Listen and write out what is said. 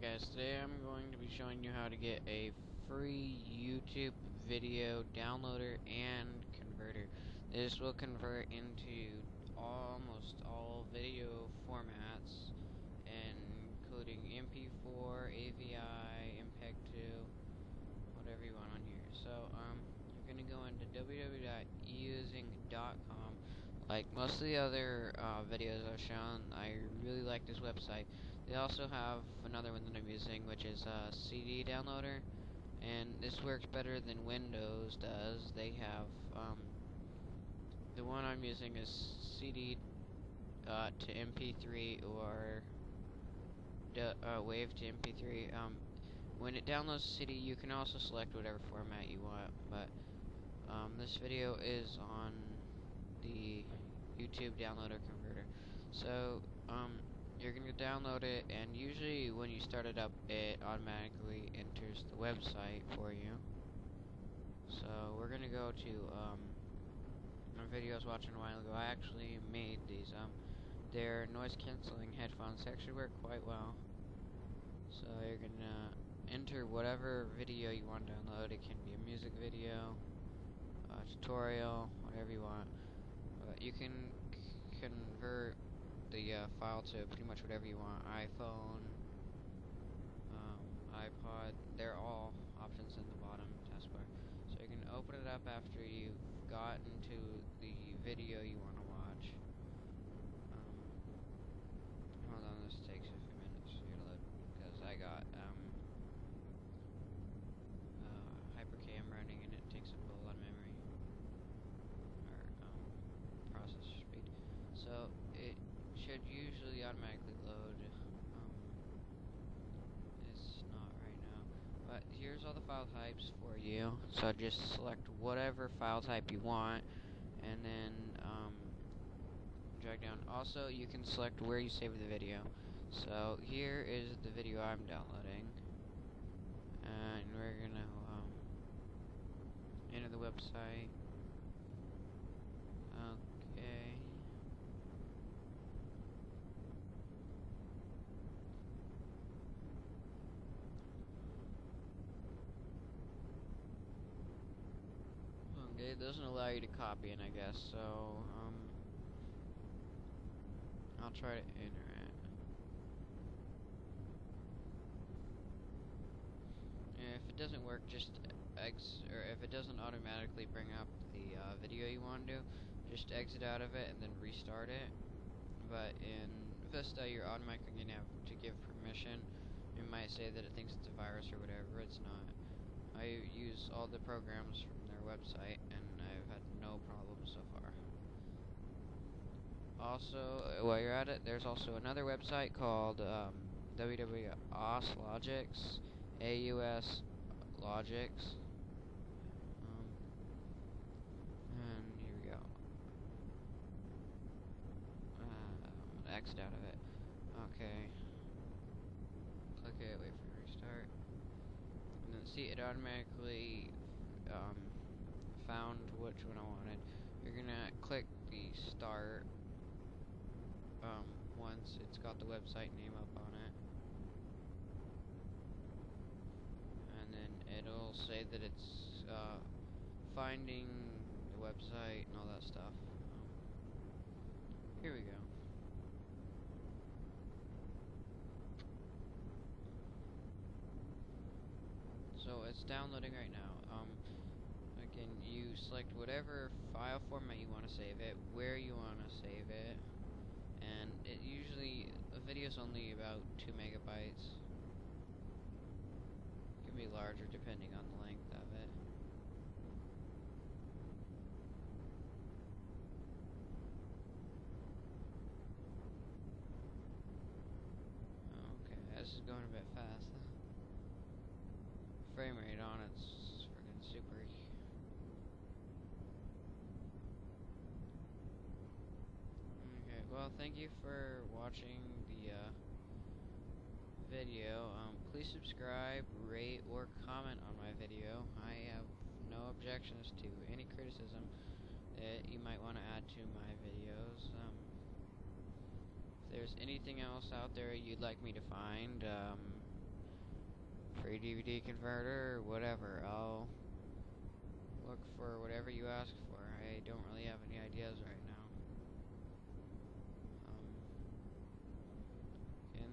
Alright guys, today I'm going to be showing you how to get a free YouTube video downloader and converter. This will convert into almost all video formats, including mp4, avi, mpeg2, whatever you want on here. So you're going to go into www.using.com. Like most of the other videos I've shown, I really like this website. They also have another one that I'm using, which is CD Downloader, and this works better than Windows does. They have the one I'm using is CD to MP3 or Wave to MP3. When it downloads CD, you can also select whatever format you want. But this video is on the YouTube downloader converter. So you're gonna download it, and usually when you start it up it automatically enters the website for you. So we're gonna go to my video I was watching a while ago. I actually made these. Their noise cancelling headphones actually work quite well. So you're gonna enter whatever video you want to download. It can be a music video, a tutorial, whatever you want. But you can convert the file to pretty much whatever you want. iPhone, iPod, they're all options in the bottom taskbar. So you can open it up after you've gotten to the video you want to watch. Hold on, this takes a few minutes here to load, because I got HyperCam running and it takes up a lot of memory. Processor speed. So it should usually automatically load. It's not right now. But here's all the file types for you. So just select whatever file type you want and then drag down. Also, you can select where you save the video. So here is the video I'm downloading. And we're gonna enter the website. Okay. Okay, it doesn't allow you to copy in, I guess, so, I'll try to enter it. And if it doesn't work, just or if it doesn't automatically bring up the video you want to do, just exit out of it and then restart it. But in Vista, you're automatically going to have to give permission. It might say that it thinks it's a virus or whatever. It's not. I use all the programs from their website and I've had no problems so far. Also, while you're at it, there's also another website called www.AUS Logics, AUS Logics. And here we go. I'm gonna exit out of it. Okay. Click it, wait for restart. And then see, it automatically found which one I wanted. You're gonna click the start once it's got the website name up on it. And then it'll say that it's finding the website and all that stuff. Here we go. So it's downloading right now. Again, you select whatever file format you want to save it, where you want to save it, and it usually, a video is only about 2 megabytes. It can be larger depending on the length of it. Okay, this is going a bit fast. Frame rate on it's freaking super. Okay, well, thank you for watching the video. Please subscribe, rate, or comment on my video. I have no objections to any criticism that you might want to add to my videos. If there's anything else out there you'd like me to find, free DVD converter, whatever. I'll look for whatever you ask for. I don't really have any ideas right now. And